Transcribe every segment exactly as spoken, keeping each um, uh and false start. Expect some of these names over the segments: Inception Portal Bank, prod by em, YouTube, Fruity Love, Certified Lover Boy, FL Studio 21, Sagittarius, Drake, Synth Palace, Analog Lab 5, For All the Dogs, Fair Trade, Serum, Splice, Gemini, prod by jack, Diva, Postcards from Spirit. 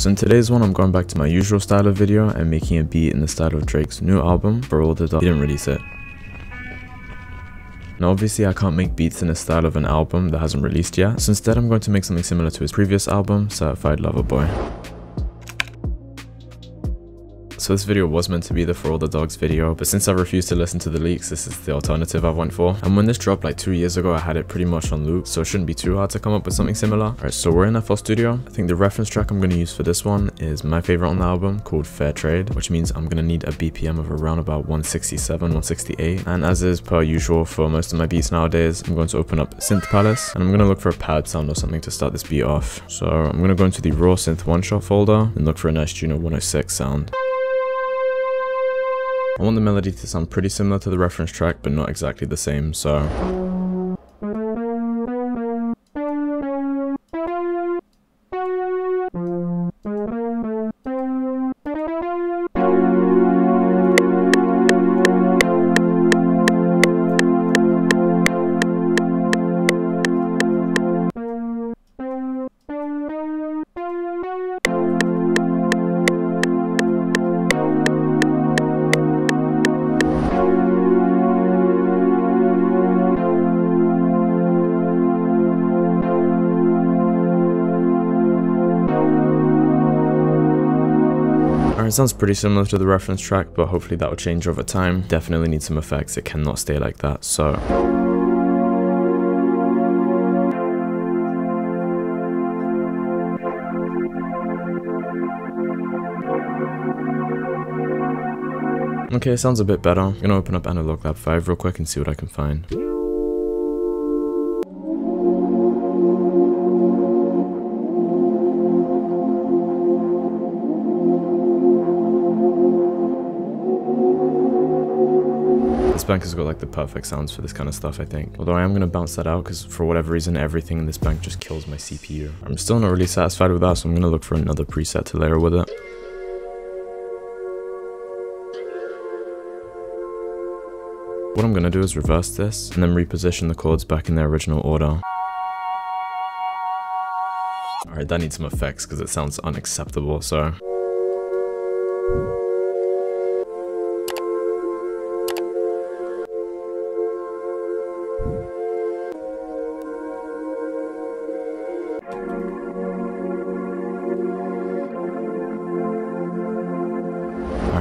So in today's one, I'm going back to my usual style of video and making a beat in the style of Drake's new album, For All the Dogs. He didn't release it. Now obviously I can't make beats in the style of an album that hasn't released yet, so instead I'm going to make something similar to his previous album, Certified Lover Boy. So this video was meant to be the For All The Dogs video, but since I refused to listen to the leaks, this is the alternative I went for. And when this dropped like two years ago, I had it pretty much on loop, so it shouldn't be too hard to come up with something similar. Alright, so we're in F L Studio. I think the reference track I'm going to use for this one is my favorite on the album, called Fair Trade, which means I'm going to need a B P M of around about one sixty-seven, one sixty-eight. And as is per usual for most of my beats nowadays, I'm going to open up Synth Palace, and I'm going to look for a pad sound or something to start this beat off. So I'm going to go into the raw synth one shot folder and look for a nice Juno one oh six sound. I want the melody to sound pretty similar to the reference track, but not exactly the same, so... It sounds pretty similar to the reference track, but hopefully that will change over time. Definitely need some effects, it cannot stay like that, so... Okay, sounds a bit better. I'm gonna open up Analog Lab five real quick and see what I can find. Bank has got like the perfect sounds for this kind of stuff, I think. Although I am going to bounce that out because for whatever reason everything in this bank just kills my C P U. I'm still not really satisfied with that, so I'm going to look for another preset to layer with it. What I'm going to do is reverse this and then reposition the chords back in their original order. Alright, that needs some effects because it sounds unacceptable, so...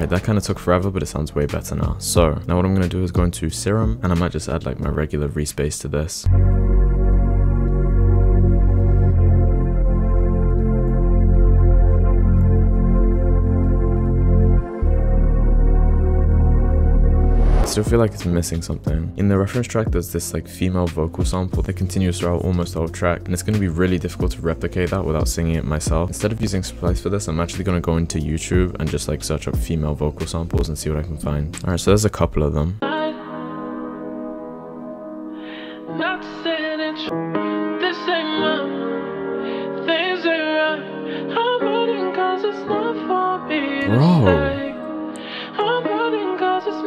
That kind of took forever, but it sounds way better now. So now what I'm going to do is go into Serum, and I might just add like my regular respace to this. I still feel like it's missing something. In the reference track there's this like female vocal sample that continues throughout almost the whole track, and it's going to be really difficult to replicate that without singing it myself. Instead of using Splice for this, I'm actually going to go into YouTube and just like search up female vocal samples and see what I can find. Alright, so there's a couple of them. Bro!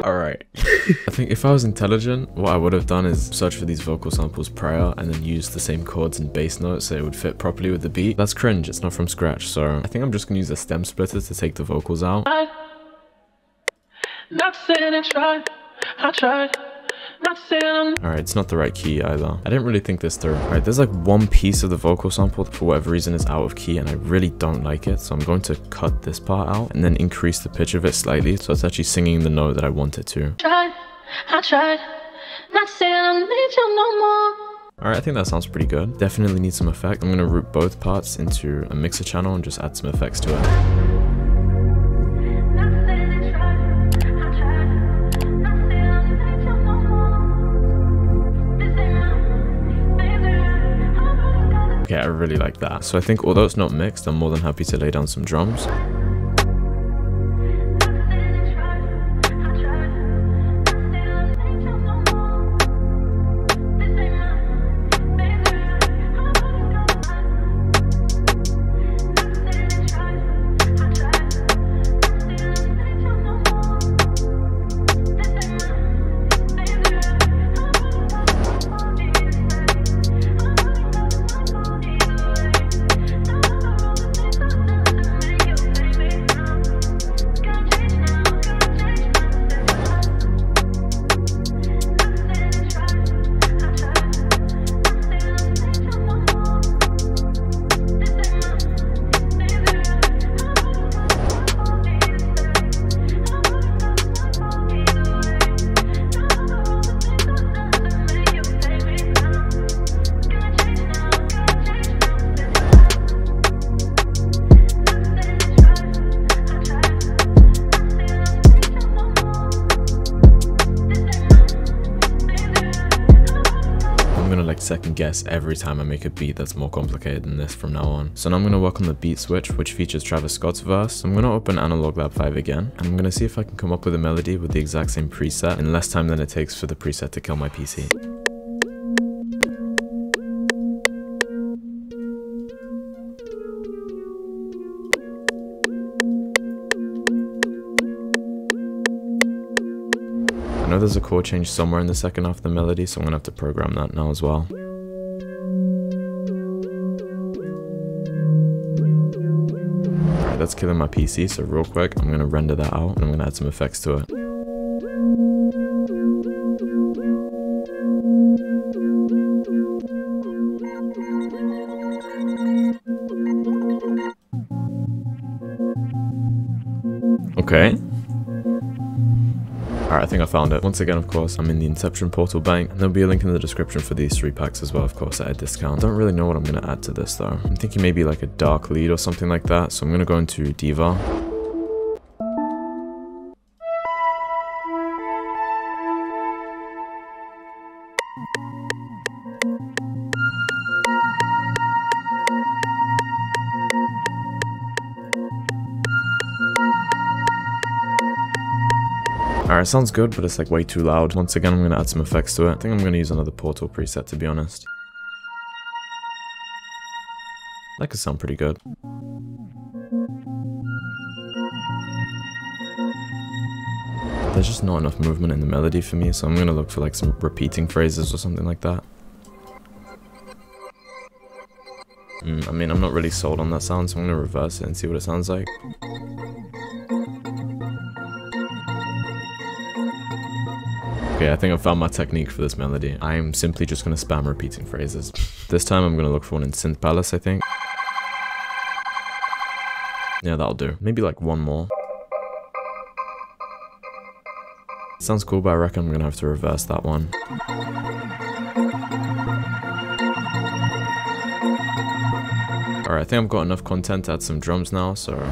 Alright. I think if I was intelligent, what I would have done is search for these vocal samples prior and then use the same chords and bass notes so it would fit properly with the beat. That's cringe, it's not from scratch, so I think I'm just gonna use a stem splitter to take the vocals out. I, not saying I tried, I tried. Alright, it's not the right key either. I didn't really think this through. Alright, there's like one piece of the vocal sample that for whatever reason is out of key and I really don't like it, so I'm going to cut this part out and then increase the pitch of it slightly so it's actually singing the note that I want it to. Alright, I think that sounds pretty good. Definitely need some effect. I'm going to route both parts into a mixer channel and just add some effects to it. Yeah, I really like that. So I think although it's not mixed, I'm more than happy to lay down some drums. second guess every time I make a beat that's more complicated than this from now on. So now I'm going to work on the beat switch, which features Travis Scott's verse. I'm going to open Analog Lab five again, and I'm going to see if I can come up with a melody with the exact same preset in less time than it takes for the preset to kill my P C. I know there's a chord change somewhere in the second half of the melody, so I'm gonna have to program that now as well. Alright, that's killing my P C, so real quick, I'm gonna render that out and I'm gonna add some effects to it. Okay. Alright, I think I found it. Once again, of course, I'm in the Inception Portal Bank, and there'll be a link in the description for these three packs as well, of course, at a discount. I don't really know what I'm going to add to this, though. I'm thinking maybe like a dark lead or something like that, so I'm going to go into Diva. Alright, sounds good, but it's like way too loud. Once again, I'm going to add some effects to it. I think I'm going to use another portal preset, to be honest. That could sound pretty good. There's just not enough movement in the melody for me, so I'm going to look for like some repeating phrases or something like that. Mm, I mean, I'm not really sold on that sound, so I'm going to reverse it and see what it sounds like. Okay, I think I've found my technique for this melody. I'm simply just going to spam repeating phrases. This time I'm going to look for one in Synth Palace, I think. Yeah, that'll do. Maybe like one more. Sounds cool, but I reckon I'm going to have to reverse that one. Alright, I think I've got enough content to add some drums now, so...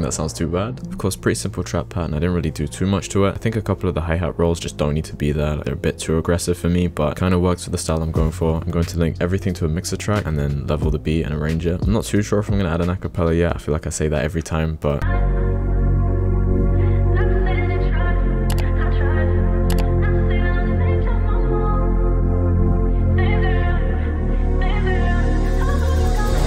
that sounds too bad. Of course, pretty simple trap pattern. I didn't really do too much to it. I think a couple of the hi-hat rolls just don't need to be there. They're a bit too aggressive for me, but kind of works for the style I'm going for. I'm going to link everything to a mixer track and then level the beat and arrange it. I'm not too sure if I'm going to add an acapella yet. I feel like I say that every time, but...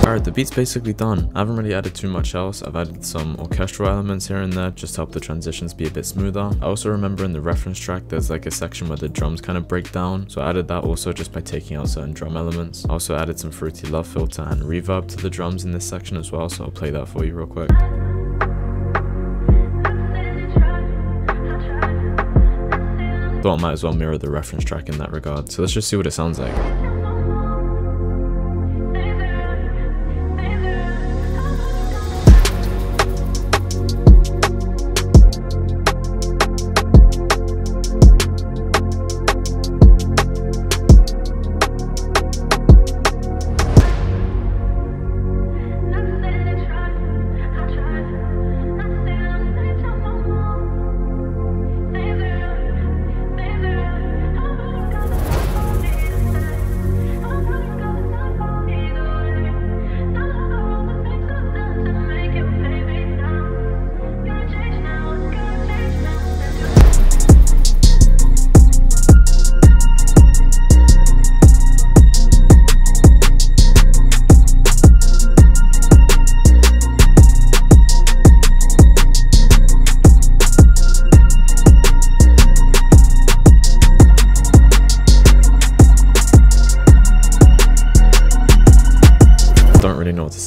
Alright, the beat's basically done. I haven't really added too much else. I've added some orchestral elements here and there just to help the transitions be a bit smoother. I also remember in the reference track there's like a section where the drums kind of break down, so I added that also just by taking out certain drum elements. I also added some Fruity Love filter and reverb to the drums in this section as well, so I'll play that for you real quick. Thought I might as well mirror the reference track in that regard, so let's just see what it sounds like.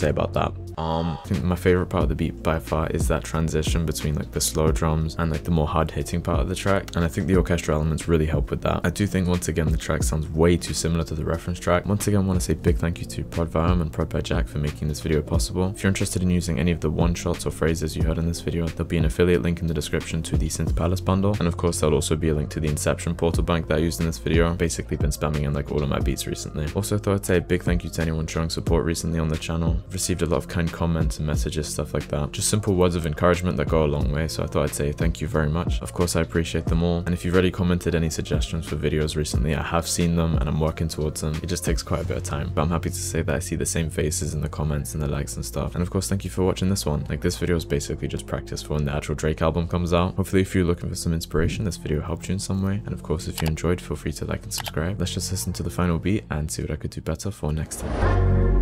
say about that. Um, I think my favorite part of the beat by far is that transition between like the slow drums and like the more hard hitting part of the track, and I think the orchestral elements really help with that. I do think once again the track sounds way too similar to the reference track. Once again, I want to say big thank you to Prod by Em and Prod by Jack for making this video possible. If you're interested in using any of the one shots or phrases you heard in this video, there'll be an affiliate link in the description to the Synth Palace bundle, and of course there'll also be a link to the Inception Portal Bank that I used in this video. I've basically been spamming in like all of my beats recently. Also thought I'd say a big thank you to anyone showing support recently on the channel. I've received a lot of kind comments and messages, stuff like that, just simple words of encouragement that go a long way, so I thought I'd say thank you very much. Of course I appreciate them all, and if you've already commented any suggestions for videos recently, I have seen them and I'm working towards them. It just takes quite a bit of time, but I'm happy to say that I see the same faces in the comments and the likes and stuff. And of course thank you for watching this one. Like, this video is basically just practice for when the actual Drake album comes out. Hopefully if you're looking for some inspiration, this video helped you in some way, and of course if you enjoyed, feel free to like and subscribe. Let's just listen to the final beat and see what I could do better for next time.